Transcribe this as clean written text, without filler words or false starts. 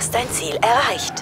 hast dein Ziel erreicht.